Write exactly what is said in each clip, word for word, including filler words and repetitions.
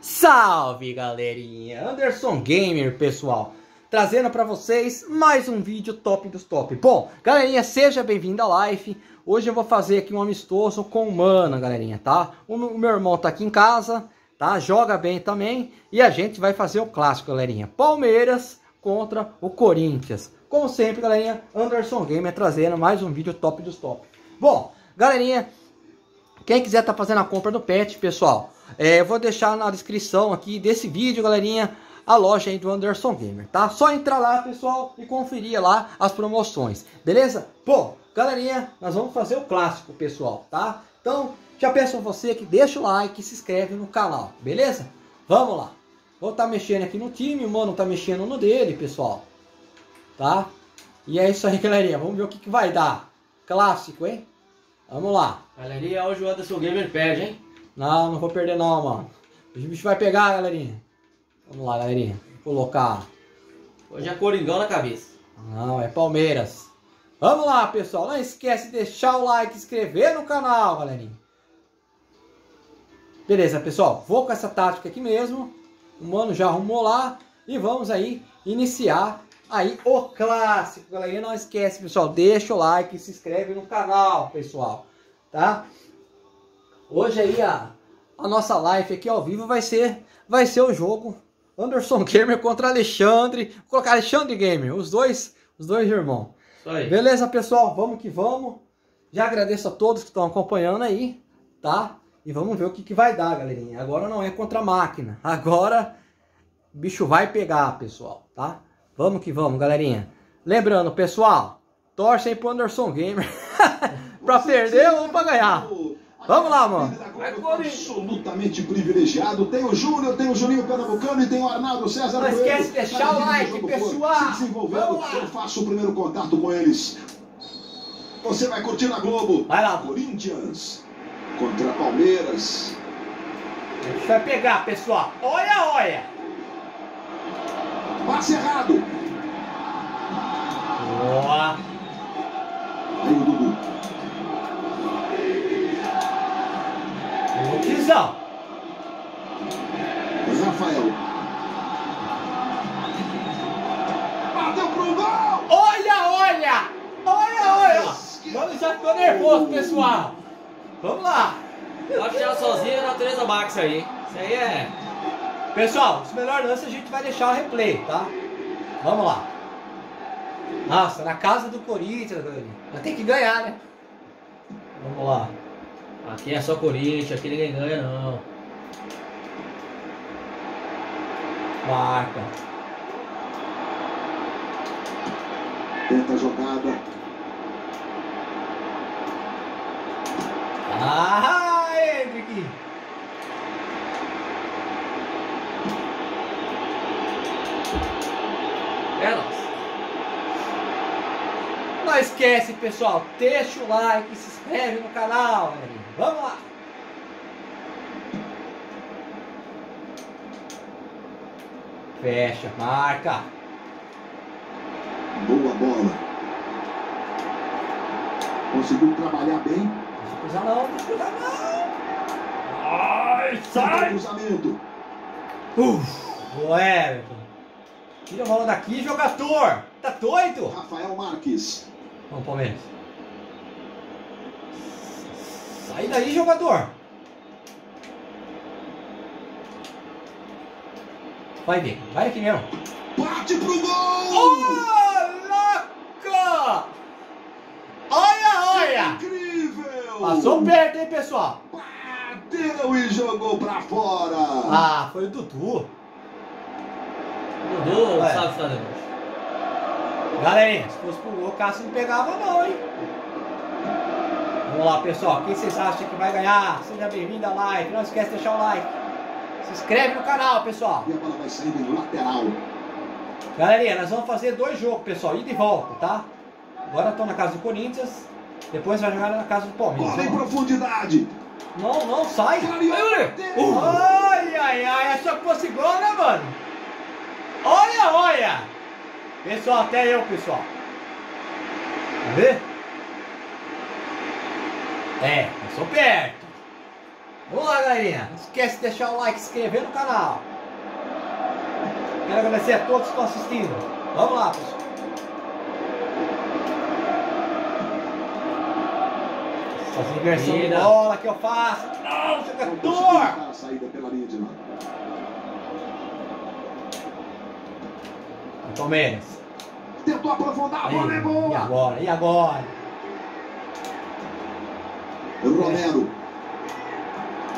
Salve, galerinha! Anderson Gamer, pessoal, trazendo para vocês mais um vídeo top dos top. Bom, galerinha, seja bem-vindo à live. Hoje eu vou fazer aqui um amistoso com o Mana, galerinha, tá? O meu irmão tá aqui em casa, tá? Joga bem também. E a gente vai fazer o clássico, galerinha. Palmeiras contra o Corinthians. Como sempre, galerinha, Anderson Gamer trazendo mais um vídeo top dos top. Bom, galerinha, quem quiser tá fazendo a compra do pet, pessoal, é, eu vou deixar na descrição aqui desse vídeo, galerinha, a loja aí do Anderson Gamer, tá? Só entrar lá, pessoal, e conferir lá as promoções, beleza? Bom, galerinha, nós vamos fazer o clássico, pessoal, tá? Então, já peço a você que deixa o like e se inscreve no canal, beleza? Vamos lá. Vou tá mexendo aqui no time, o mano tá mexendo no dele, pessoal, tá? E é isso aí, galerinha, vamos ver o que, que vai dar. Clássico, hein? Vamos lá. Galerinha, hoje o Anderson Gamer perde, hein? Não, não vou perder não, mano. Hoje o bicho vai pegar, galerinha. Vamos lá, galerinha. Vou colocar. Hoje é Coringão na cabeça. Não, é Palmeiras. Vamos lá, pessoal. Não esquece de deixar o like, se inscrever no canal, galerinha. Beleza, pessoal. Vou com essa tática aqui mesmo. O mano já arrumou lá. E vamos aí iniciar aí o clássico, galerinha. Não esquece, pessoal, deixa o like e se inscreve no canal, pessoal, tá? Hoje aí a, a nossa live aqui ao vivo vai ser, vai ser o jogo Anderson Gamer contra Alexandre, vou colocar Alexandre Gamer, os dois, os dois irmãos. Isso aí. Beleza, pessoal, vamos que vamos. Já agradeço a todos que estão acompanhando aí, tá? E vamos ver o que, que vai dar, galerinha. Agora não é contra a máquina, agora o bicho vai pegar, pessoal, tá? Vamos que vamos, galerinha. Lembrando, pessoal, torce aí pro Anderson Gamer. Pra perder ou pra ganhar. Vamos lá, mano. Agora, absolutamente privilegiado. Tem o Júnior, tem o Julinho Pernambucano e tem o Arnaldo César. Não esquece de deixar o like, pessoal. Se desenvolvendo, eu faço o primeiro contato com eles. Você vai curtir na Globo. Vai lá. Corinthians contra Palmeiras. A gente vai pegar, pessoal. Olha, olha. Passe errado. Boa. Aí o Dudu. Visão. Rafael. Bateu pro gol. Olha, olha. Olha, olha. Mano, já ficou nervoso, pessoal. Vamos lá. Pode tirar sozinho a natureza Max aí. Isso aí é... Pessoal, os melhores lances a gente vai deixar o replay, tá? Vamos lá. Nossa, na casa do Corinthians, galerinha. Mas tem que ganhar, né? Vamos lá. Aqui é só Corinthians, aqui ninguém ganha, não. Marca. Tenta a jogada. Ah, Hendrick! É nossa. Não esquece, pessoal, deixa o like, se inscreve no canal, galerinha. Vamos lá. Fecha, marca. Boa bola. Conseguiu trabalhar bem. Deixa eu cruzar não, deixa eu cruzar não. Ai, sai. Cruzamento. Uf, o Everton. Tira a bola daqui, jogador! Tá doido? Rafael Marques. Vamos, Palmeiras. Sai daí, jogador! Vai ver, vai aqui mesmo. Bate pro gol! Oh, louco! Olha, olha! Que incrível! Passou perto, hein, pessoal? Bateu e jogou pra fora! Ah, foi o Dudu. Dudu, não sabe fazer gol. Galerinha, se fosse pro gol, o Cássio não pegava não, hein? Vamos lá, pessoal. Quem vocês acham que vai ganhar? Seja bem-vindo à live. Não esquece de deixar o like. Se inscreve no canal, pessoal. E a bola vai sair do lateral. Galerinha, nós vamos fazer dois jogos, pessoal. Ida e volta, tá? Agora estão na casa do Corinthians. Depois vai jogar na casa do Palmeiras. Bola em profundidade. Não, não, sai. Uh. Ai, ai, ai. Achou que fosse gol, né, mano? Olha, olha! Pessoal, até eu, pessoal. Tá vendo? É, passou perto. Vamos lá, galerinha. Não esquece de deixar o like, se inscrever no canal. Quero agradecer a todos que estão assistindo. Vamos lá, pessoal. Essa inversão de bola que eu faço. Não, jogador! Saída pela linha de lado. Palmeiras. Tentou aprofundar, a bola é boa. E agora? E agora? Romero.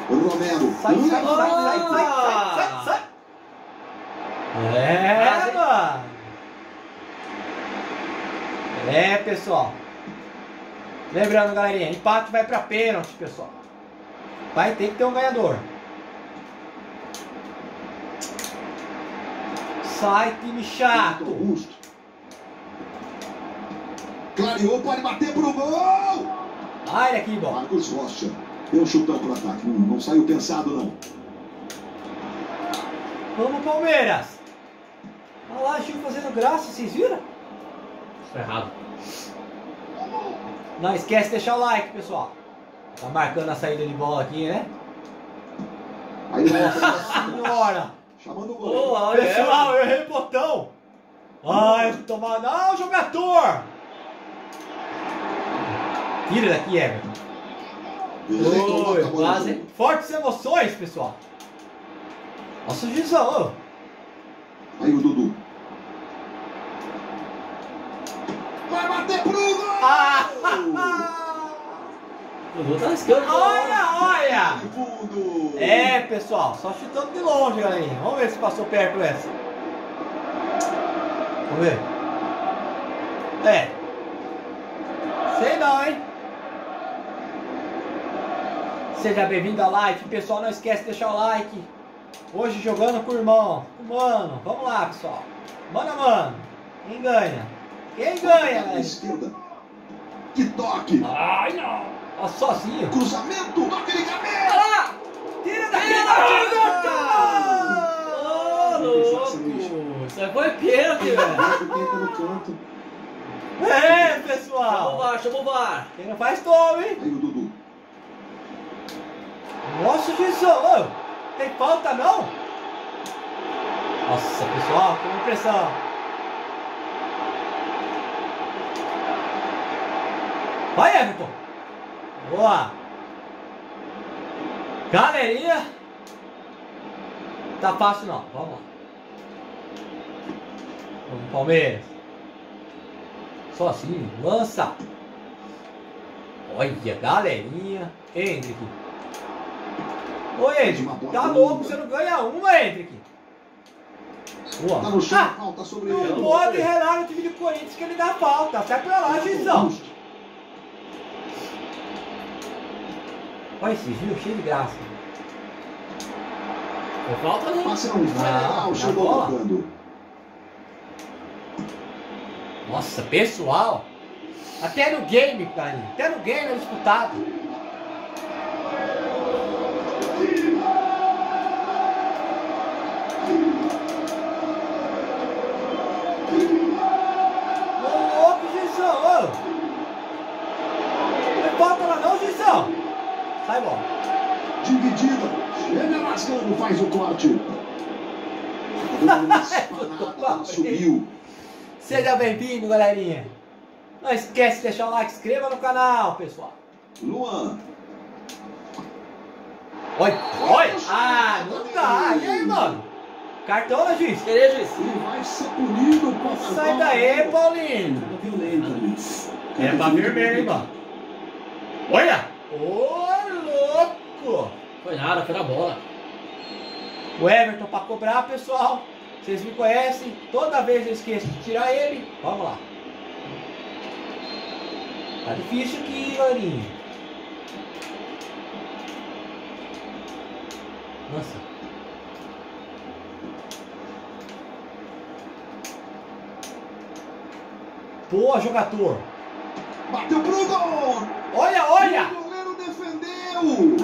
Romero. Sai, sai, sai, sai, sai, sai, sai, sai. É, mano. É, pessoal. Lembrando, galerinha, empate vai pra pênalti, pessoal. Vai ter que ter um ganhador. Sai, time chato. Augusto. Clareou, pode bater pro gol. Ai, aqui, bola. Marcos Rocha. Deu um chutão pro ataque. Não, não saiu pensado, não. Vamos, Palmeiras. Olha lá, Chico fazendo graça, vocês viram? Isso é errado. Não esquece de deixar o like, pessoal. Tá marcando a saída de bola aqui, né? Aí vai. Chamando o goleiro. Olha, pessoal, eu errei o botão. Ai, tomar. Não, jogador! Tira daqui, Everton. Oi, quase. Fortes emoções, pessoal. Nossa, Gizão. Aí o Dudu. Vai bater pro gol! Ah, Dudu tá riscando. Olha, olha! Fundo. É, pessoal, só chutando de longe, galerinha. Vamos ver se passou perto essa. Vamos ver. É. Sei não, hein? Seja bem-vindo ao like. Pessoal, não esquece de deixar o like. Hoje jogando com o irmão, com o mano. Vamos lá, pessoal. Mano a mano. Quem ganha? Quem ganha, velho? Esquerda. Que toque. Ai, não. Ó, sozinho. Cruzamento. Toque de cabeça. Olha lá. Tira da pênalti. Ô, louco. Isso aí foi pênalti, velho. É, pessoal. Chama o V A R, chama o V A R. Quem não faz, toma, hein? Aí o Dudu. Nossa, Jesus. Tem falta, não? Nossa, pessoal, com pressão. Vai, Everton. Boa. Galerinha. Tá fácil, não. Vamos lá. Vamos, Palmeiras. Só assim, lança. Olha, galerinha. Hendrick. Ô, Hendrick, tá louco, você não ganha uma, Hendrick. Boa. Tá no chão, ah, falta sobre ele. Não pode relar no time do Corinthians que ele dá falta. Sai pra lá, Gizão. Olha esse Gil, cheio de graça. Não falta, não. Passa não, ah, não chegou tocando. Nossa, pessoal. Até no game, cara. Até no game é disputado. Sai bola. Dividida. Ele rasgando, faz o corte. Subiu. Seja bem-vindo, galerinha. Não esquece de deixar o like, inscreva no canal, pessoal. Luan. Oi, oi. Ah, não dá. E aí, mano? Cartão, né, juiz? Querer, juiz. Vai ser punido. Sai daí, Paulinho. É pra vermelho, hein, mano? Olha. Ô, louco! Foi nada, foi na bola. O Everton pra cobrar, pessoal. Vocês me conhecem. Toda vez eu esqueço de tirar ele. Vamos lá. Tá difícil aqui, galerinha. Nossa. Boa, jogador. Bateu pro gol! Olha, olha!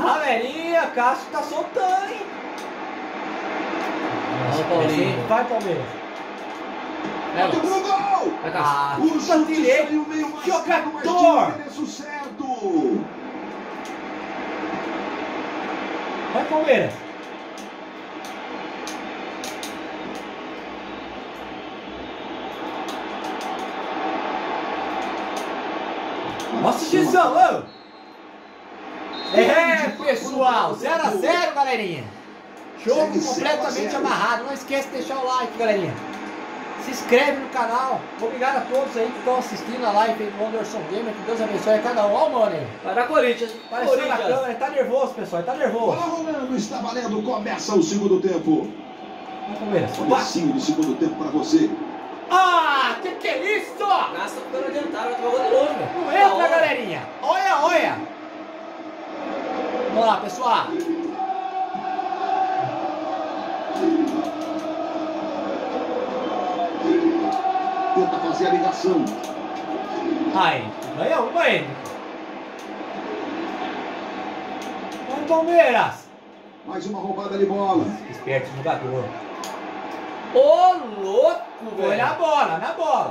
Galerinha, Cássio tá soltando, hein? Nossa, Paulinho. Vai, Palmeiras. É, o gol! Vai, ah, puxa direito. Jogador! Certo. Vai, Palmeiras. Nossa, Gizão! É, pessoal, zero a zero, galerinha. Jogo completamente amarrado. Não esquece de deixar o like, galerinha. Se inscreve no canal. Obrigado a todos aí que estão assistindo a live do Anderson Gamer. Que Deus abençoe a cada um. Ó, mano aí. Vai dar Corinthians. Pareceu na câmera. Ele tá nervoso, pessoal. Ele tá nervoso. Olha, Romero, está valendo. Começa o segundo tempo. Comecinho do segundo tempo pra você. Ah, que que é isso? Nossa, ficando adiantado. Acabou de novo, velho. Não entra, galerinha. Olha, olha. Vamos lá, pessoal. Tenta fazer a ligação. Ai, ganha uma aí. Vai, Palmeiras. Mais uma roubada de bola. Esperto jogador. Ô, oh, louco, velho. Foi na bola, na bola.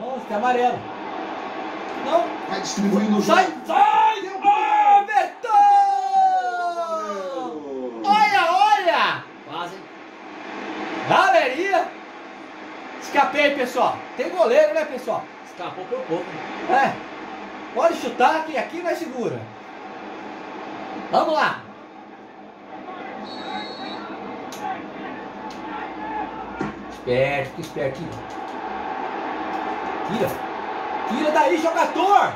Nossa, que amarelo. Não. Vai distribuindo o jogo. Sai, sai. Everton! Oh, olha, olha. Quase. Galeria. Escapei, pessoal. Tem goleiro, né, pessoal? Escapou por pouco. É. Pode chutar que aqui vai segura. Vamos lá. Esperto, esperto. Tira. Tira daí, jogador.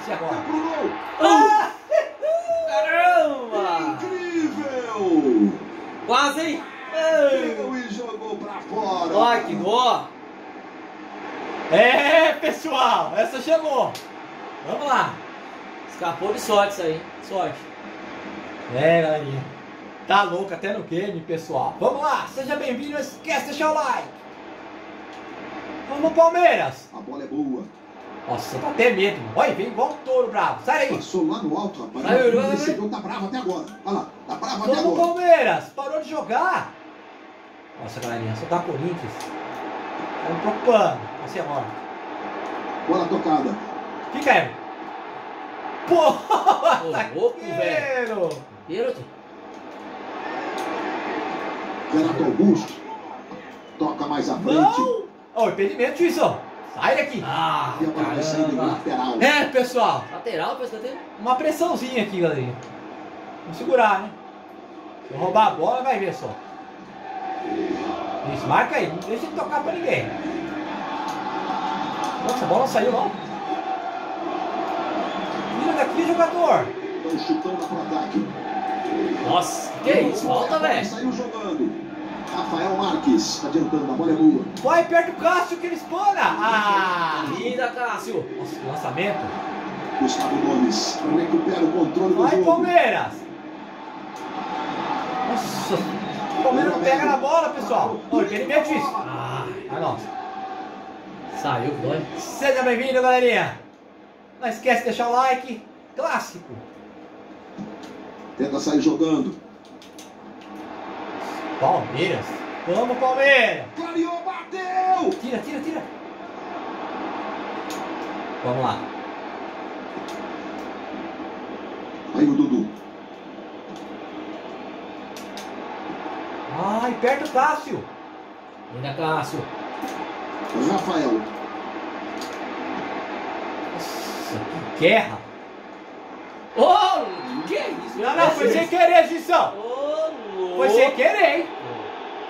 Esse agora. Ah, caramba. Incrível. Quase, hein? E jogou pra fora. Olha que boa. É, pessoal, essa chegou. Vamos lá. Escapou de sorte isso aí. Sorte. É, galerinha. Tá louco até no game, pessoal. Vamos lá, seja bem-vindo. Não esquece de deixar o like. Vamos, Palmeiras. A bola é boa. Nossa, tá até medo. Olha, vem igual um touro bravo. Sai aí. Passou lá no alto, rapaz. Saiu, não, esse jogo tá bravo até agora. Olha lá, tá bravo até agora. Vamos, Palmeiras. Parou de jogar. Nossa, galerinha, só dá Corinthians. Tá me preocupando. Passei agora. Bola tocada. Fica aí. Pô, louco, velho. Renato Augusto. Toca mais à frente. Não. Ó, oh, impedimento, isso, ó. Sai daqui. Ah, e agora vai sair do lateral. É, pessoal. Lateral, pessoal, tem uma pressãozinha aqui, galerinha. Vamos segurar, né? Se eu roubar a bola, vai ver só. Isso, marca aí, não deixa de tocar pra ninguém. Nossa, a bola saiu não. Tira daqui, jogador. Estão chutando pro ataque. Nossa, que é isso? Volta, velho. Saiu jogando. Rafael Marques, adiantando, a bola é boa. Vai perto do Cássio que ele espana. Ah, linda, Cássio. Nossa, que lançamento. Gustavo Gomes recupera o controle do jogo. Vai, Palmeiras. Nossa. O Palmeiras pega na bola, pessoal. Olha, ele mete isso. Ah, nossa. Saiu, foi. Seja bem-vindo, galerinha. Não esquece de deixar o like. Clássico. Tenta sair jogando. Palmeiras. Vamos, Palmeiras. Clareou, bateu. Tira, tira, tira. Vamos lá. Aí o Dudu. Ai, perto o Cássio. Ainda Cássio. Rafael. Nossa, que guerra. Ô, oh, que é isso? Não, não, foi sem querer, Gilson. Oh, foi sem querer, hein?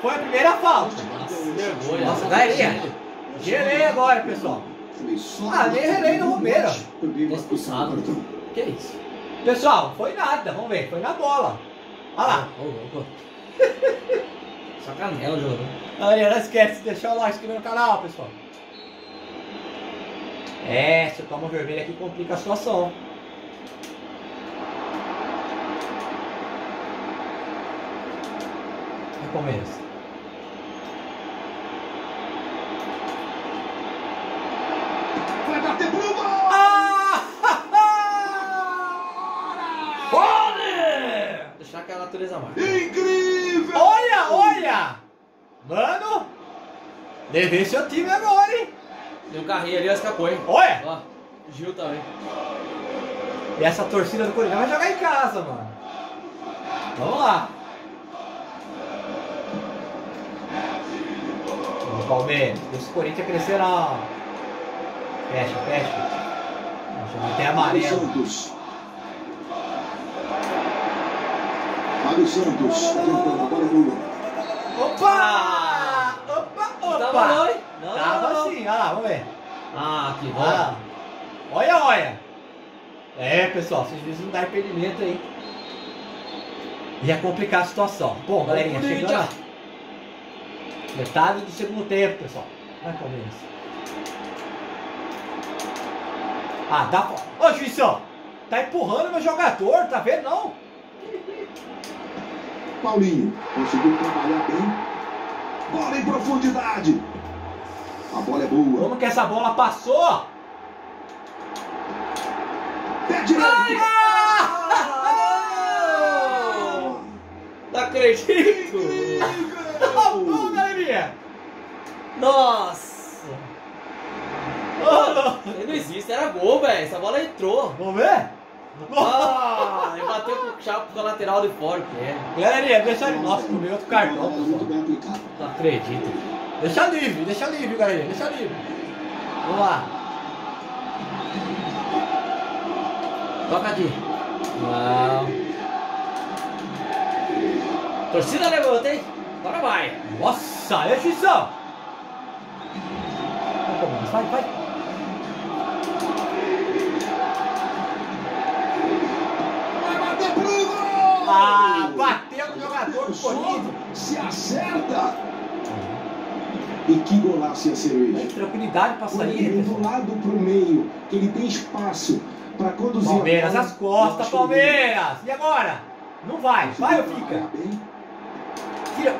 Foi a primeira falta. Nossa, Nossa galerinha. Gerei agora, pessoal. Ah, nem relei no Romero. Expulsado. Que é isso? Pessoal, foi nada, vamos ver. Foi na bola. Olha lá. Só canela o jogo. Galera, não esquece de deixar o like, inscrever no canal, pessoal. É, se eu tomo vermelho aqui complica a situação. É Palmeiras. Vai bater pro gol! Ah! Fora! Deixar que a natureza marca. Incrível! Olha, olha! Mano! Levei seu time agora, hein? Deu um carrinho ali, escapou, hein? Olha! Ó, Gil também. E essa torcida do Corinthians vai jogar em casa, mano. Vamos lá. Vamos, Palmeiras. Deixa o Corinthians crescer, não. Fecha, fecha. Até amarelo. Mário Santos. Mário Santos. Opa! Opa, opa! Tava, não, hein? Não, Tava não, assim, não. Olha lá, vamos ver. Ah, que rola. Ah. Olha, olha. É, pessoal, vocês precisam não dar impedimento aí. Ia complicar a situação. Bom, galerinha, chegando a... metade do segundo tempo, pessoal. Vai, Palmeiras. Ah, dá fora. Ô, juizão, tá empurrando meu jogador, tá vendo? Não. Paulinho conseguiu trabalhar bem. Bola em profundidade. A bola é boa. Como que essa bola passou? Pé direito. Não! Não acredito. Tá bom, galerinha. Nossa. Oh, não. Não existe, era gol, velho. Essa bola entrou. Vamos ver? Ah, ele bateu com o chapa com a lateral de fora, que é. Galerinha, deixa ele. Nossa, comeu outro cartão. Não acredito. Deixa livre, deixa livre, galerinha. Deixa livre. Vamos lá. Toca aqui. Não. Torcida levanta, hein? Agora vai. Nossa, é juizão. Vai, vai. Ah, bateu no jogador do Corinthians. Se acerta. E que golaço ia ser isso. Tranquilidade para sair. Do lado para o meio. Ele tem espaço para conduzir. Palmeiras, as costas, Palmeiras. E agora? Não vai. Vai ou fica? Tira.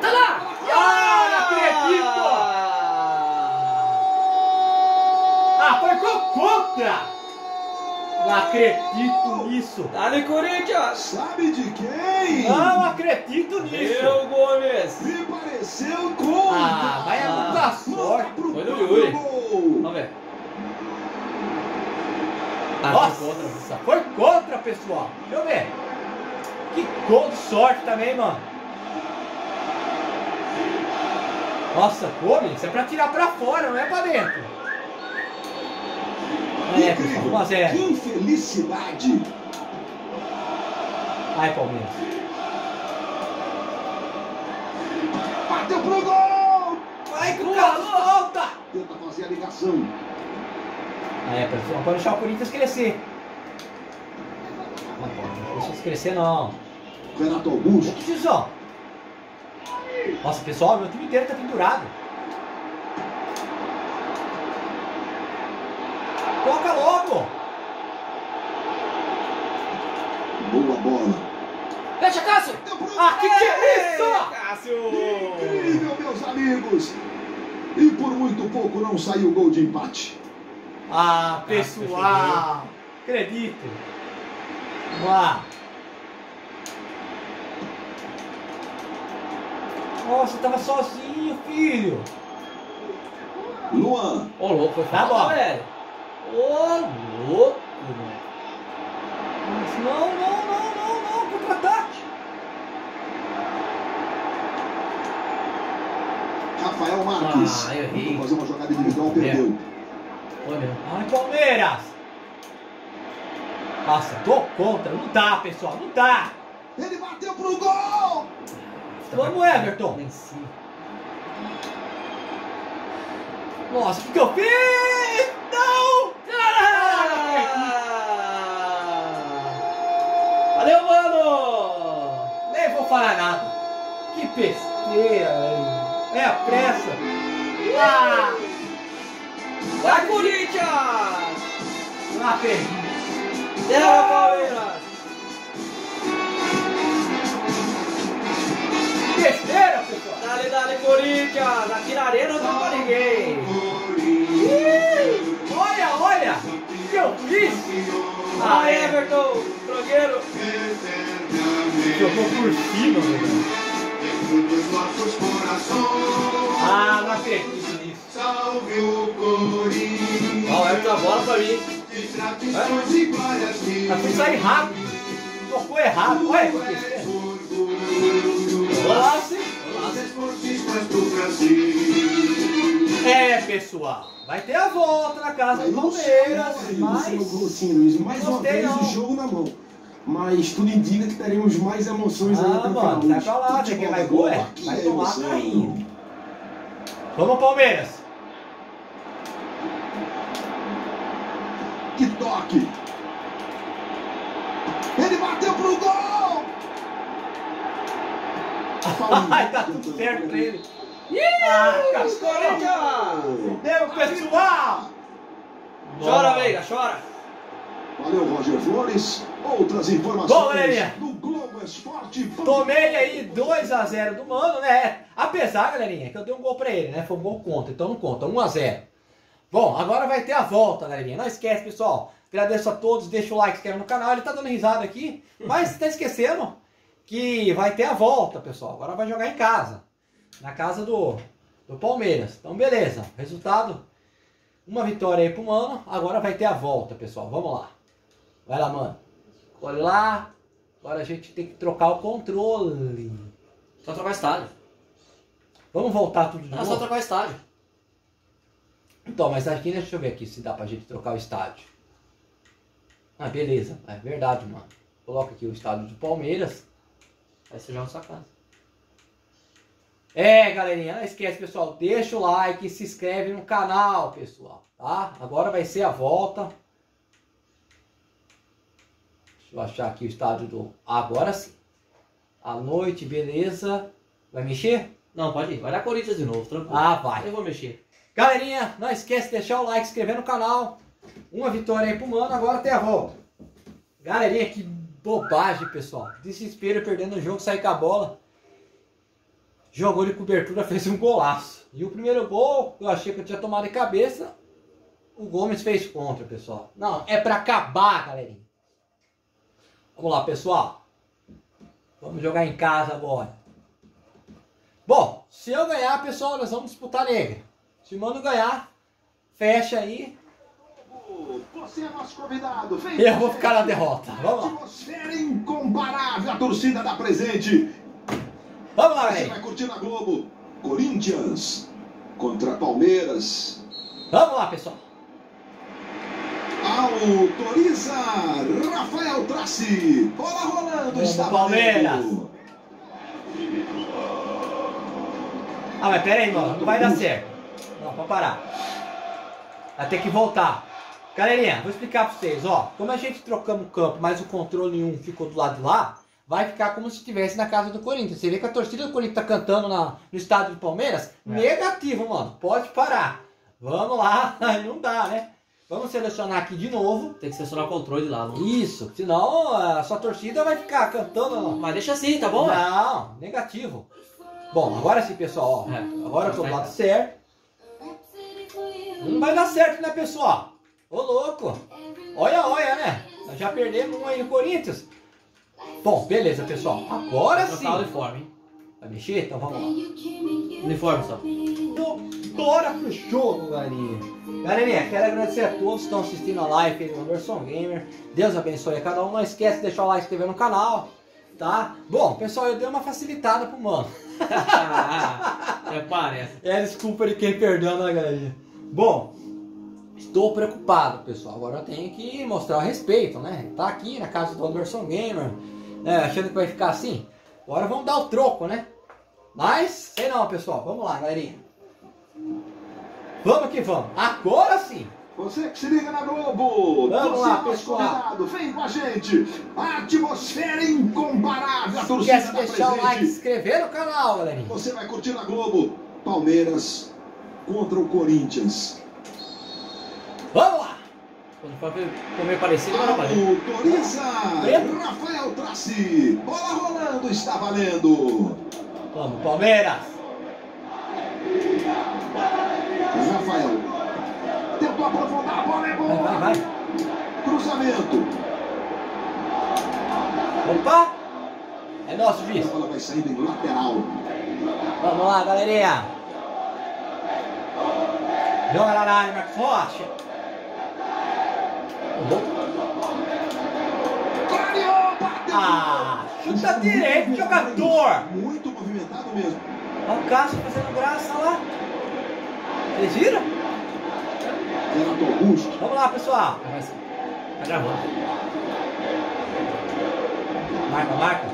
Tá lá. Ah, não acredito. Ah, foi gol contra. Não acredito nisso. Dale, Corinthians. Sabe de quem? Não acredito nisso. Meu Gomes. Me pareceu gol. Ah, vai a muita sorte. Foi do Yuri. Vamos ver. Ah, nossa, foi contra, foi contra, pessoal. Deixa eu ver. Que gol de sorte também, mano. Nossa, Gomes, é pra tirar pra fora, não é pra dentro. É, mas é. Que infelicidade! Ai, Palmeiras. Bateu pro gol! Vai, Carlos, volta! Tenta fazer a ligação. É, pessoal, pode deixar o Corinthians crescer. Não pode deixar eles crescer, não. Renato Augusto. Nossa, pessoal, meu time inteiro tá pendurado. Toca logo! Boa bola! Fecha, Cássio! Ah, que que é isso? Cássio! Incrível, meus amigos! E por muito pouco não saiu o gol de empate. Ah, pessoal! Acredito! Vamos lá! Nossa, tava sozinho, filho! Luan! Ô, louco, foi falta, velho! Ô, oh, louco, velho. Não, não, não, não, não, contra-ataque. Rafael Marques. Ah, eu errei. Fazer uma jogada individual, perdeu. Olha. Ai, Palmeiras. Nossa, tô contra. Não dá, pessoal, não dá. Ele bateu pro gol. Vamos, Everton. Nossa, o que eu fiz? Não! Valeu, mano! Nem vou falar nada. Que besteira, velho. É a pressa. Ah. Vai, Corinthians! Lá, Pedro. Dela, Palmeiras. Que besteira, pessoal. Dale, dale, Corinthians. Aqui na arena não dá pra ninguém. Ih, olha, olha. O que eu fiz? Ah, Everton. Trogueiro. Jogou por cima, velho. Ah, não acredito nisso. Salve o Corinthians. Ó, o Everton, a bola pra mim. Vai sair rápido. Tocou. ficou errado. Olha o que é. Lance. É, pessoal, vai ter a volta na casa do Palmeiras, mas sim, Luiz, mais uma vez o jogo na mão. Mas tudo indica que teremos mais emoções ainda. Ah, mano, tá calado, quem vai gol é, vai tomar a carrinha. Vamos, Palmeiras. Que toque. Ele bateu pro gol. Ai, tá tudo certo pra ele. Ah, Corinthians! Deu, pessoal! Chora, Veiga, chora! Valeu, Roger Flores. Outras informações do Globo Esporte. Tomei aí dois a zero do Mano, né? Apesar, galerinha, que eu dei um gol pra ele, né? Foi um gol contra, então não conta. um a zero. Bom, agora vai ter a volta, galerinha. Não esquece, pessoal. Agradeço a todos. Deixa o like, se inscreve no canal. Ele tá dando risada aqui, mas tá esquecendo que vai ter a volta, pessoal. Agora vai jogar em casa. Na casa do, do Palmeiras. Então, beleza. Resultado. Uma vitória aí pro Mano. Agora vai ter a volta, pessoal. Vamos lá. Vai lá, Mano. Olha lá. Agora a gente tem que trocar o controle. Só trocar estádio. Vamos voltar tudo de novo? É só trocar estádio. Então, mas aqui, deixa eu ver aqui se dá pra gente trocar o estádio. Ah, beleza. É verdade, Mano. Coloca aqui o estádio do Palmeiras. Vai ser já na sua casa. É, galerinha, não esquece, pessoal, deixa o like, se inscreve no canal, pessoal, tá? Agora vai ser a volta. Deixa eu achar aqui o estádio do... Agora sim. À noite, beleza. Vai mexer? Não, pode ir. Vai dar Corinthians de novo, tranquilo. Ah, vai. Eu vou mexer. Galerinha, não esquece de deixar o like, se inscrever no canal. Uma vitória aí pro Mano, agora tem a volta. Galerinha, que bobagem, pessoal. Desespero, perdendo o jogo, sair com a bola. Jogou de cobertura, fez um golaço. E o primeiro gol, eu achei que eu tinha tomado de cabeça. O Gomes fez contra, pessoal. Não, é pra acabar, galerinha. Vamos lá, pessoal. Vamos jogar em casa agora. Bom, se eu ganhar, pessoal, nós vamos disputar negra. Se o Mano ganhar, fecha aí. Você é nosso convidado. Vem, eu vou ficar na derrota. Vamos lá. Atmosfera incomparável, a torcida dá presente. Vamos lá, você vai curtir na Globo. Corinthians contra Palmeiras. Vamos lá, pessoal. Autoriza Rafael Traci. Bola rolando, está Palmeiras. Valendo. Ah, mas pera aí, mano. Não vai dar certo. Não, pode parar. Vai ter que voltar. Galerinha, vou explicar pra vocês, ó. Como a gente trocamos o campo, mas o controle um ficou do lado de lá, vai ficar como se estivesse na casa do Corinthians. Você vê que a torcida do Corinthians tá cantando na, no estádio do Palmeiras? É. Negativo, mano. Pode parar. Vamos lá. Não dá, né? Vamos selecionar aqui de novo. Tem que selecionar o controle lá, mano. Isso. Senão a sua torcida vai ficar cantando. Mano. Mas deixa assim, tá bom? Não. Mano? Negativo. Bom, agora sim, pessoal. Ó, é. Agora eu tô do lado certo. Não vai dar certo, né, pessoal? Ô, louco. Olha, olha, né? Nós já perdemos um aí no Corinthians. Bom, beleza, pessoal. Agora sim. Trocar o uniforme, hein? Vai mexer? Então vamos lá. Uniforme só. Então, bora pro jogo, galerinha. Galerinha, quero agradecer a todos que estão assistindo a live do Anderson Gamer. Deus abençoe a cada um. Não esquece de deixar o like, se inscrever no canal, tá? Bom, pessoal, eu dei uma facilitada pro Mano. É, parece. É, desculpa de quem perdendo, né, galerinha? Bom, estou preocupado, pessoal. Agora eu tenho que mostrar o respeito, né? Tá aqui na casa do Anderson Gamer. É, achando que vai ficar assim. Agora vamos dar o troco, né? Mas, sei não, pessoal. Vamos lá, galerinha. Vamos que vamos. Agora sim. Você que se liga na Globo. Vamos lá, pessoal. Vem com a gente. A atmosfera incomparável. Não esquece de deixar o like, se inscrever no canal, galerinha. Você vai curtir na Globo. Palmeiras contra o Corinthians. Vamos lá. Quando for comer parecido, vai aparecer. Autoriza Rafael Traci. Bola rolando, está valendo. Vamos, Palmeiras. Rafael. Tentou aprofundar a bola, é boa. Vai, vai, vai. Cruzamento. Opa. É nosso, juiz. A bola vai saindo em lateral. Vamos lá, galerinha. Joga lá na área, Marcos Rocha. Uhum. Clareou, bateu Ah, chuta direito, jogador. Muito movimentado mesmo. Olha o Cássio fazendo graça lá. Ele gira? Renato Augusto. Vamos lá, pessoal. Tá gravando. Marca, marca.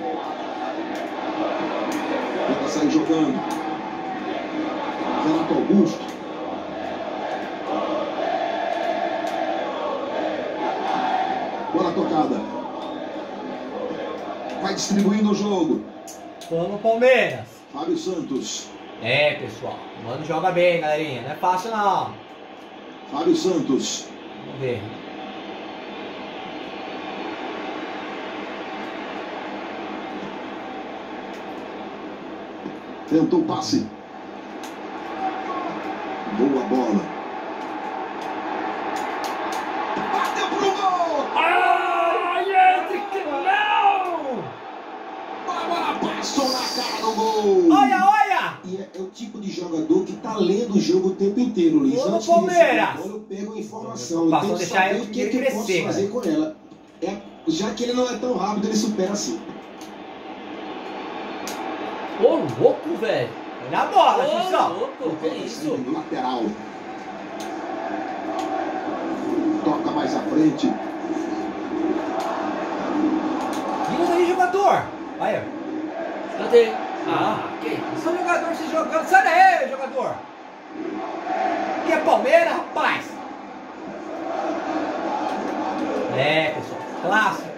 Tá saindo jogando. Renato Augusto. Bola tocada. Vai distribuindo o jogo. Vamos, Palmeiras. Fábio Santos. É, pessoal. O mano joga bem, galerinha. Não é fácil, não. Fábio Santos. Vamos ver. Tentou o passe. Boa bola. Bateu pro gol! Ai, Hendrick, não! A bola passou na cara do gol! Olha, olha! E é, é o tipo de jogador que tá lendo o jogo o tempo inteiro, Luiz. Antes de receber, eu pego a informação, eu tenho que saber o que, que eu posso fazer com ela. É, já que ele não é tão rápido, ele supera assim. Ô, louco, velho. Olha a bola, pessoal. Ô, louco, que é isso? Lateral. Toca mais à frente. Vira aí, jogador. Vai, ó. Cadê? Ah, que isso? Só jogador se jogando. Sai daí, jogador. Que é Palmeiras, rapaz. É, pessoal. Clássico.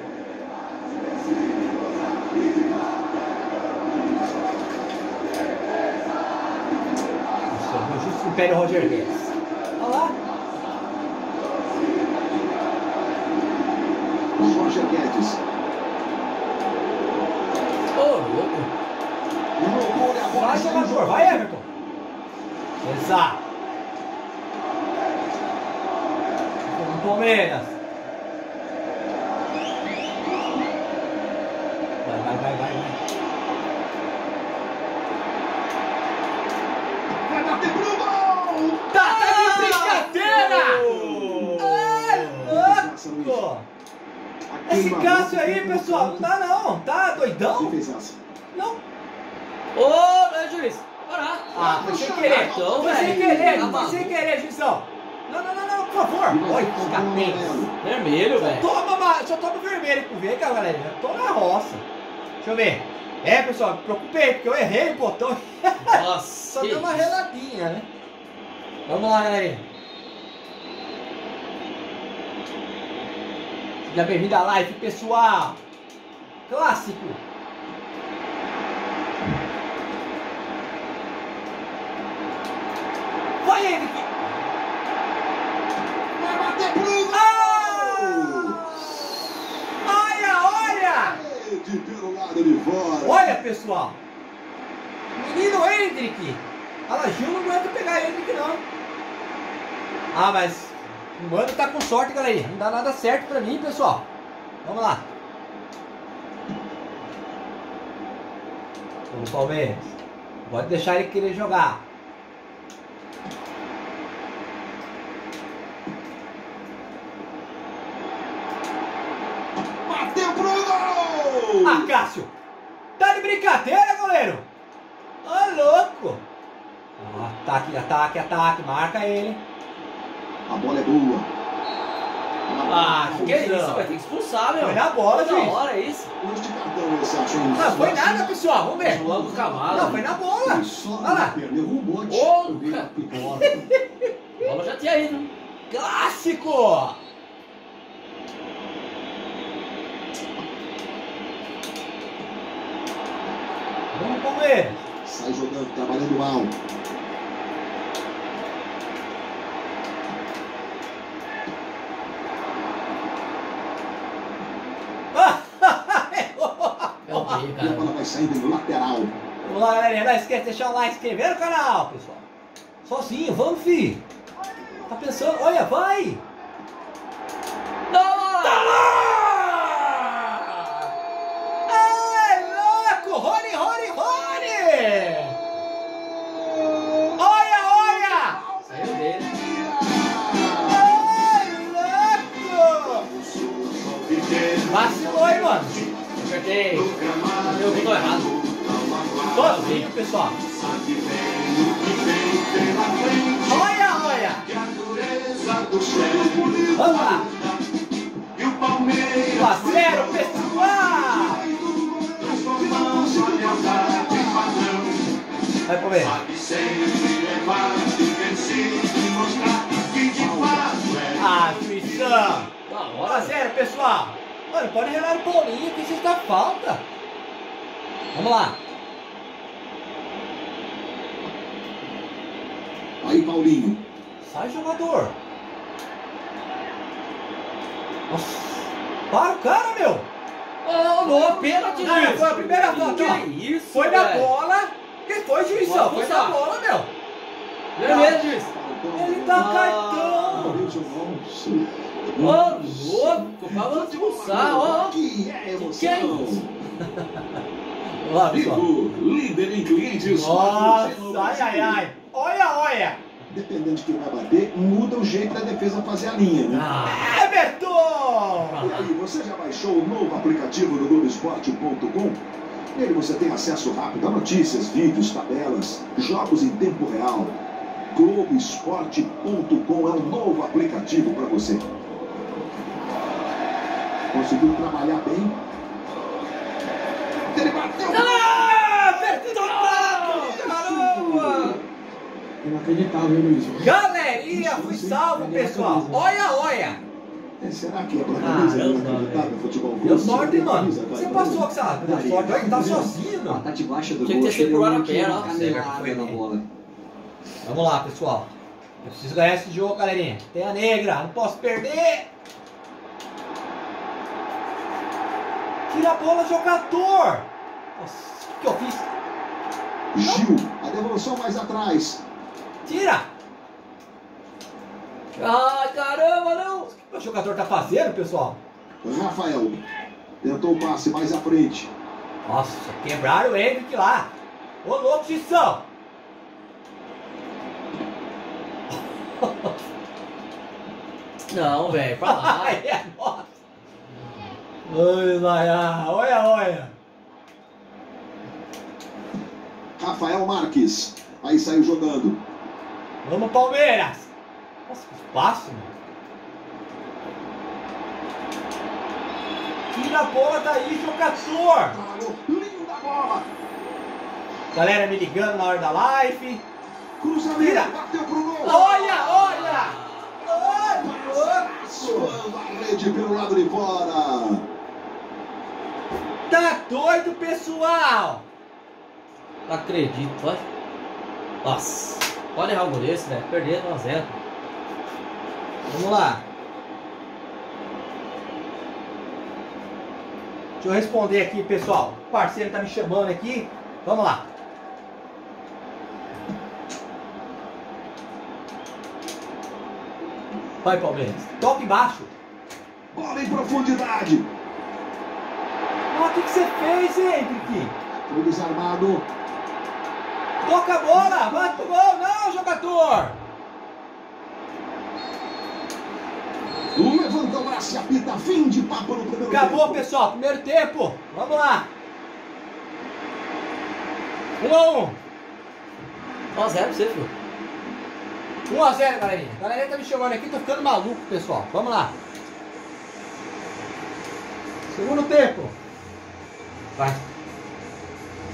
Império Roger Guedes. Olha lá. O Roger Guedes. Ô, oh, louco. Vai, jogador. Vai, Everton. Exato. Vamos, Palmeiras. Vai, vai, vai, vai. vai. Esse Cássio aí, pessoal, não tá não, tá doidão? Não. Ô, juiz, parar. Ah, foi sem querer. Foi sem querer, foi sem querer, juizão. Não, não, não, não, por favor. Olha, escapete. Vermelho, velho. Só toma vermelho pro ver, cara, galera. Já tô na roça. Deixa eu ver. É, pessoal, me preocupei, porque eu errei o botão. Nossa. Só deu uma reladinha, né? Vamos lá, galera. Seja bem-vindo à live, pessoal! Clássico! Vai, Hendrick! Vai bater pro gol! Olha, olha! Pelo lado de fora! Olha, pessoal! Menino Hendrick! Olha lá, Gil não aguenta pegar Hendrick, não! Ah, mas... O mano tá com sorte, galera. Não dá nada certo pra mim, pessoal. Vamos lá. O Palmeiras. Pode deixar ele querer jogar. Bateu pro gol! Ah, Cássio. Tá de brincadeira, goleiro? Ô, louco. Ah, ataque, ataque, ataque. Marca ele. A bola é boa. Ah, que é isso? Vai ter que expulsar, meu. Foi na bola, gente. Foi na hora, é isso? Não foi nada, pessoal. Vamos ver. Não, foi na bola. Olha lá. Derrubou. A bola já tinha ido. Clássico. Vamos, Palmeiras. Sai jogando, trabalhando mal. E a bola vai saindo do lateral. Vamos lá, galera. Não esquece de deixar o like, inscrever no canal, pessoal. Sozinho, vamos, fi. Tá pensando? Olha, vai. Tá lá! Tá lá! É louco! Rony, Rony, Rony! Olha, olha! Saiu dele. É louco! Vacilou, hein, mano? sozinho, pessoal. Olha, olha. Vamos lá. Parceiro, pessoal. Vai comer. Atenção. Parceiro, pessoal. Mano, pode relar o Paulinho, que isso dá falta. Vamos lá. Aí, Paulinho. Sai, jogador. Nossa. Para o cara, meu. Oh, não, pênalti, juiz. Foi a primeira falta. Que isso, foi da bola. Que foi, juizão. Foi da bola, meu. Vermelho, juiz. Ele tá cartão. Ô, louco. Falando de pulsar, ó. Que emoção. Olá, Vivo, líder em clientes. Nossa, ai, ai, ai. Olha, olha. Dependendo de quem vai bater, muda o jeito da defesa fazer a linha, né? Ah. Everton! E aí, você já baixou o novo aplicativo do Globo Esporte ponto com? Nele você tem acesso rápido a notícias, vídeos, tabelas, jogos em tempo real. Globo Esporte ponto com é o novo aplicativo para você. Conseguiu trabalhar bem? Ele bateu! Ah! Vertido no prato! Inacreditável, hein, Luiz? Galeria, fui salvo, pessoal! Olha, olha! É, será que é pra camisa inacreditável, futebol? Deu sorte, mano! Você passou, sabe? Deu sorte, olha, tá sozinho, mano! Tá debaixo do gol, tinha que ter segurado a perna, foi na bola. Vamos lá, pessoal! Eu preciso ganhar esse jogo, galerinha! Tem a negra, não posso perder! Tira a bola, jogador! Nossa, o que eu fiz? Gil, a devolução mais atrás. Tira! Ai, caramba, não! O que o jogador tá fazendo, pessoal? Rafael tentou o passe mais à frente. Nossa, quebraram o Hendrick lá. Ô, louco, Chico! Não, velho, pra lá. É, nossa. Olha, olha, olha. Rafael Marques. Aí saiu jogando. Vamos, Palmeiras. Nossa, que espaço, mano. Tira a bola daí, jogador. Barulhinho da bola. Galera me ligando na hora da live. Cruzamento. Tira. Bateu pro gol. Olha, olha. Olha. Suando a rede pelo lado de fora. Tá doido, pessoal! Não acredito, olha. Nossa, pode errar um gol desse, velho. Perder um a zero. Vamos lá. Deixa eu responder aqui, pessoal. O parceiro tá me chamando aqui. Vamos lá. Vai, Palmeiras. Toque embaixo. Bola em profundidade. O que você fez, Hendrick? Foi desarmado. Toca a bola, vai pro gol, não, jogador! Levanta o braço e apita, fim de papo no primeiro tempo. Acabou, pessoal, primeiro tempo. Vamos lá. um a um. um a zero pra você, filho. um a zero, galerinha. A galerinha tá me chamando aqui, tô ficando maluco, pessoal. Vamos lá. Segundo tempo. Vai.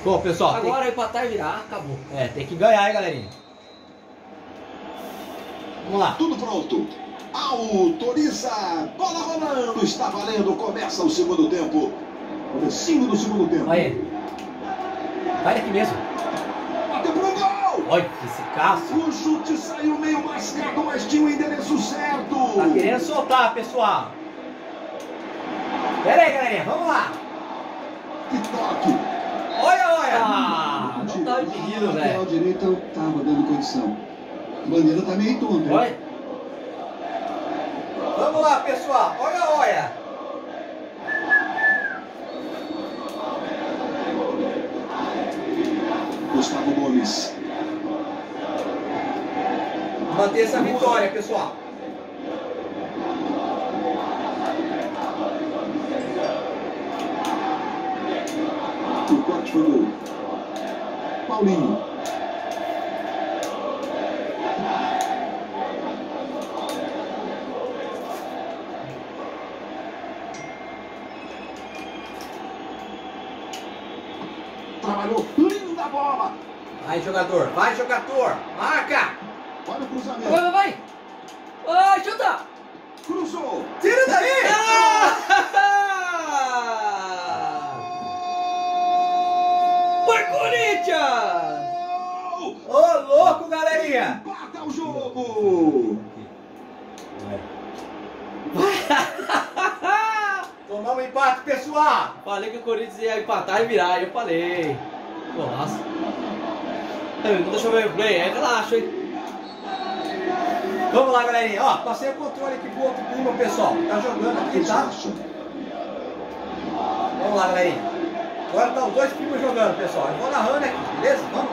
Bom, pessoal. Agora que... empatar e virar, acabou. É, tem que ganhar, hein, galerinha. Vamos lá. Tudo pronto. Autoriza. Bola rolando. Está valendo. Começa o segundo tempo. Comecinho do segundo tempo. Aí. Vai daqui mesmo. Bateu pro gol. Olha esse Cássio. O chute saiu meio mascado, mas tinha o endereço certo. Tá querendo soltar, pessoal. Pera aí, galerinha. Vamos lá. Que toque! Olha, olha! Ah, não tá impedido, velho. O direito tava dando condição. A bandeira tá meio tonta. Olha! Vamos lá, pessoal! Olha, olha! Gustavo Gomes. Manter essa vitória, pessoal. O corte foi do Paulinho. Trabalhou linda a bola. Vai, jogador, vai, jogador. Marca. Olha o cruzamento. Vai, vai, vai. Vai, chuta. Cruzou. Tira daí. Por Corinthians. Ô, oh, louco, galerinha. Empata o jogo. Tomar um empate, pessoal. Falei que o Corinthians ia empatar e virar. Eu falei. Golaço. Não deixa eu ver o play. É, relaxa, hein. Vamos lá, galerinha. Ó, passei o controle aqui pro outro primo, pessoal. Tá jogando aqui, tá? Vamos lá, galerinha. Agora estão os dois primos jogando, pessoal. Eu vou narrando aqui, beleza? Vamos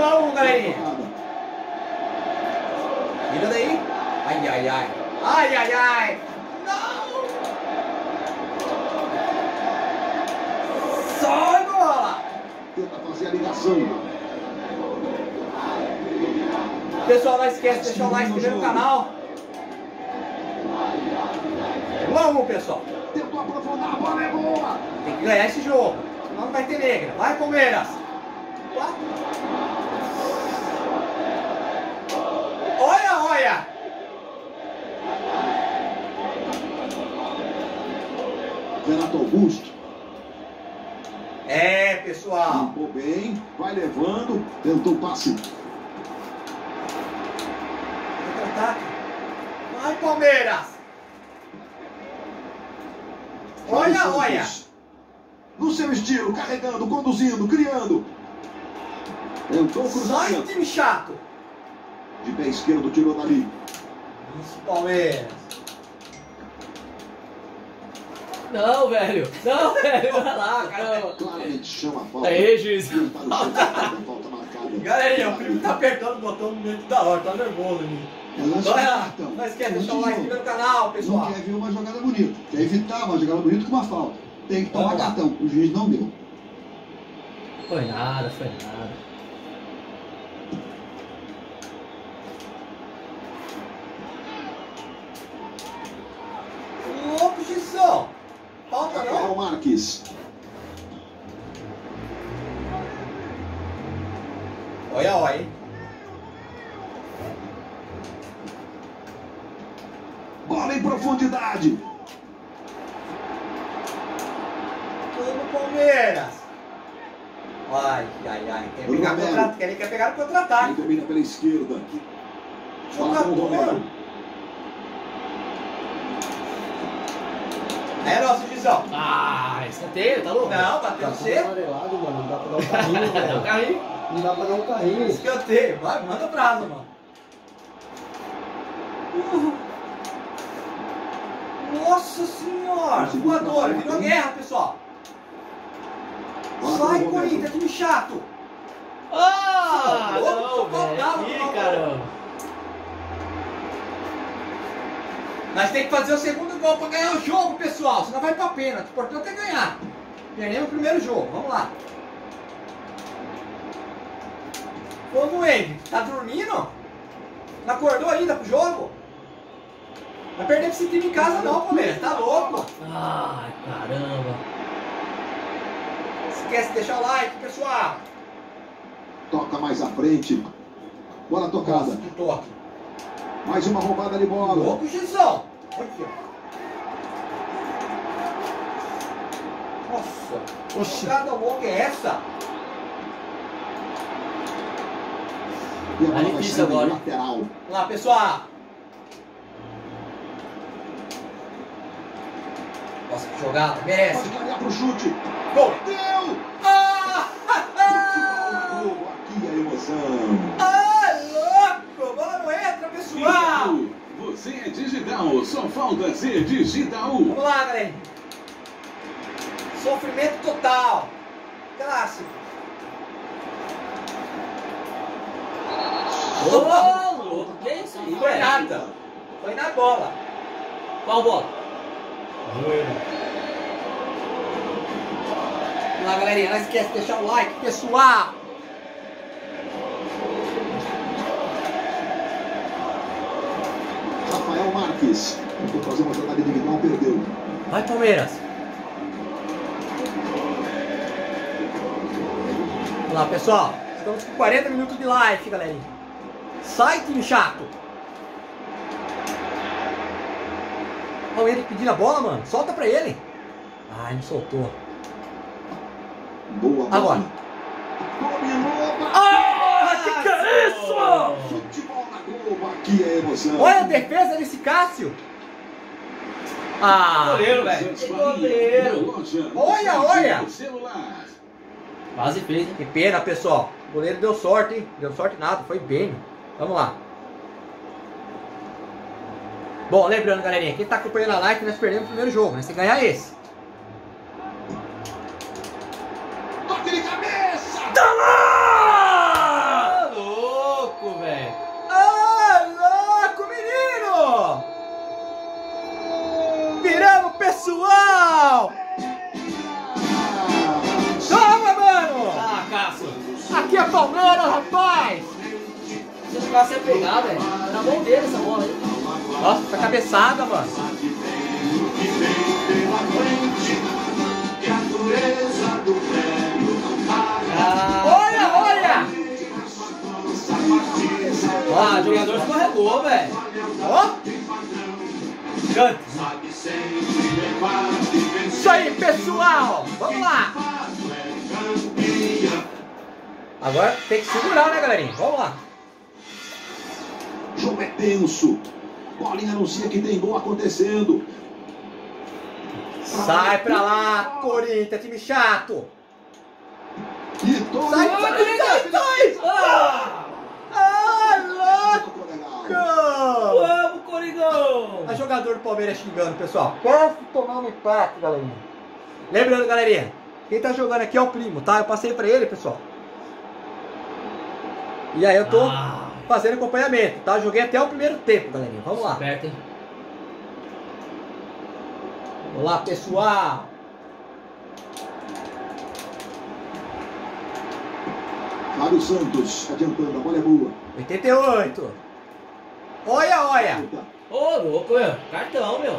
lá. um a um, galerinha. Tira daí. Ai, ai, ai. Ai, ai, ai. Não! Sai, bola! Tenta fazer a ligação. Pessoal, não esquece de deixar o like, se inscrever no canal. Vamos, pessoal. Tentou aprofundar, a bola é boa. Tem que ganhar esse jogo, senão não vai ter negra. Vai, Palmeiras. Olha, olha. Renato Augusto. É, pessoal. Limpou bem, vai levando. Tentou passe. Vai, Palmeiras! Olha, olha! No seu estilo, carregando, conduzindo, criando. Tentou cruzar. Sai, time chato! De pé esquerdo, tirou dali. Isso, Palmeiras! Não, velho! Não, velho! Vai lá, caramba! Claramente chama a falta. Aí, juiz! Galerinha, o primo tá apertando o botão no momento da hora, tá nervoso ali. Olha, não esquece de deixar o like, se inscrever no canal, pessoal. Não quer ver uma jogada bonita, quer evitar uma jogada bonita com uma falta. Tem que tomar cartão, o juiz não deu. Foi nada, foi nada. Ô, posição! Falta não? Rafael Marques. Olha, olha, hein? Bola em profundidade. Tudo Palmeiras. Ai, ai, ai. Quer pegar contra... Ele quer pegar o contra-ataque. Ele domina pela esquerda. Joga o Romero. É nosso, Gizão. Ah, escanteio, tá louco? Não, bateu no cedo. Não dá pra dar um carrinho. Não dá pra dar um carrinho. Não dá pra dar um carrinho. Escanteio. Vai, manda prazo, mano. Uhum. Nossa senhora, voador, virou guerra, pessoal. Sai, Corinthians, time chato. Ah, oh, não, velho, aqui, caramba. Nós temos que fazer o segundo gol para ganhar o jogo, pessoal. Senão vai para pênalti, o importante é ganhar. Perdemos o primeiro jogo, vamos lá. Como ele? Tá dormindo? Não acordou ainda pro jogo? Não vai perder pra esse time em casa não, Palmeiras, tá louco? Ai, caramba. Esquece de deixar o like, pessoal. Toca mais à frente. Bola tocada. Nossa, que toque. Mais uma roubada de bola. Louco, Gizão. Aqui, ó. Nossa. Oxi. Cada louca é essa? Tá difícil agora. Lateral. Vamos lá, pessoal. Nossa, que jogada, merece. Pode caminhar pro chute. Gol. Deu! Ah! Aqui a emoção. Ah, louco! Bola não entra, pessoal. Você é digital, só falta ser digital. Vamos lá, galera. Sofrimento total. Clássico. Ô, oh, louco. Que isso aí? Foi nada. Foi na bola. Qual bola? Joelho. Vamos lá, galerinha. Não esquece de deixar o like, pessoal. Rafael Marques. Tentou fazer uma jogada individual, perdeu. Vai, Palmeiras. Vamos lá, pessoal. Estamos com quarenta minutos de live, galerinha. Sai, time chato. Olha o Hendrick pedindo a bola, mano. Solta pra ele. Ai, não soltou. Boa, agora. Ah, oh, que que é isso? Futebol na Globo, aqui é emoção. Olha a defesa desse Cássio. Ah, goleiro, velho. Que goleiro. Olha, olha. Quase fez, hein? Que pena, pessoal. O goleiro deu sorte, hein? Deu sorte nada, foi bem. Vamos lá. Bom, lembrando, galerinha, quem tá acompanhando a live, nós perdemos o primeiro jogo, né? Você ganhar esse. Toque de cabeça! Tá lá! Tá louco, velho! Ah, louco, menino! Viramos, pessoal! Toma, mano! Ah, Cássio! Aqui é Palmeiras, rapaz! Se o Cássio ia pegar, velho, na mão dele essa bola aí. Nossa, tá cabeçada, mano! Olha, olha! Ah, o jogador escorregou, velho! Ó! Canta! Isso aí, pessoal! Vamos lá! Agora tem que segurar, né, galerinha? Vamos lá! O jogo é tenso! Paulinho anuncia que tem gol acontecendo. Sai pra lá, Corinthians, time chato. E sai, sai, sai, sai. Ah, ah, louco. Vamos, Coringão. A jogador do Palmeiras xingando, pessoal. Quase tomar um empate, galerinha. Lembrando, galerinha, quem tá jogando aqui é o primo, tá? Eu passei pra ele, pessoal. E aí eu tô... Ah. Fazendo acompanhamento, tá? Joguei até o primeiro tempo, galerinha. Vamos lá. Esperta, hein? Vamos lá, pessoal. Mário Santos adiantando, a bola é boa. oitenta e oito. Olha, olha. Ô, oh, louco, meu. Cartão, meu.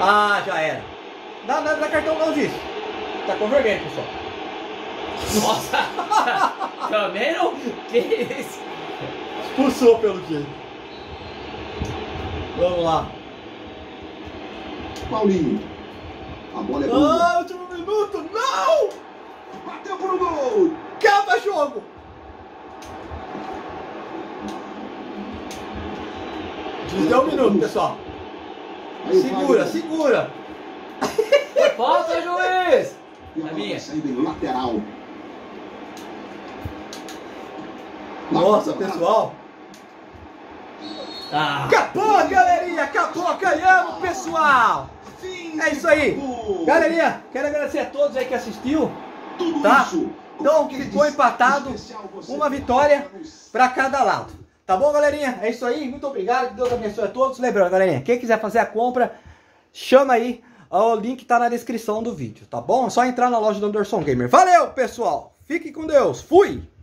Ah, já era. Não, não, não é cartão não disso. Tá com vermelho, pessoal. Nossa! Também não. Que isso? Expulsou pelo jeito. Vamos lá. Paulinho. A bola é boa. Ah, último minuto. Não! Bateu pro gol. Acaba jogo. Deu um minuto, pessoal. Segura, segura. Falta, juiz. A minha. Lateral. Nossa, pessoal! Ah. Acabou, galerinha! Acabou! Ganhamos, pessoal! Sim, é isso aí! Galerinha, quero agradecer a todos aí que assistiu. Tudo tá? Isso. Então, ficou empatado. Uma vitória para cada lado. Tá bom, galerinha? É isso aí. Muito obrigado. Que Deus abençoe a todos. Lembrando, galerinha, quem quiser fazer a compra, chama aí. O link tá na descrição do vídeo, tá bom? É só entrar na loja do Anderson Gamer. Valeu, pessoal! Fique com Deus! Fui!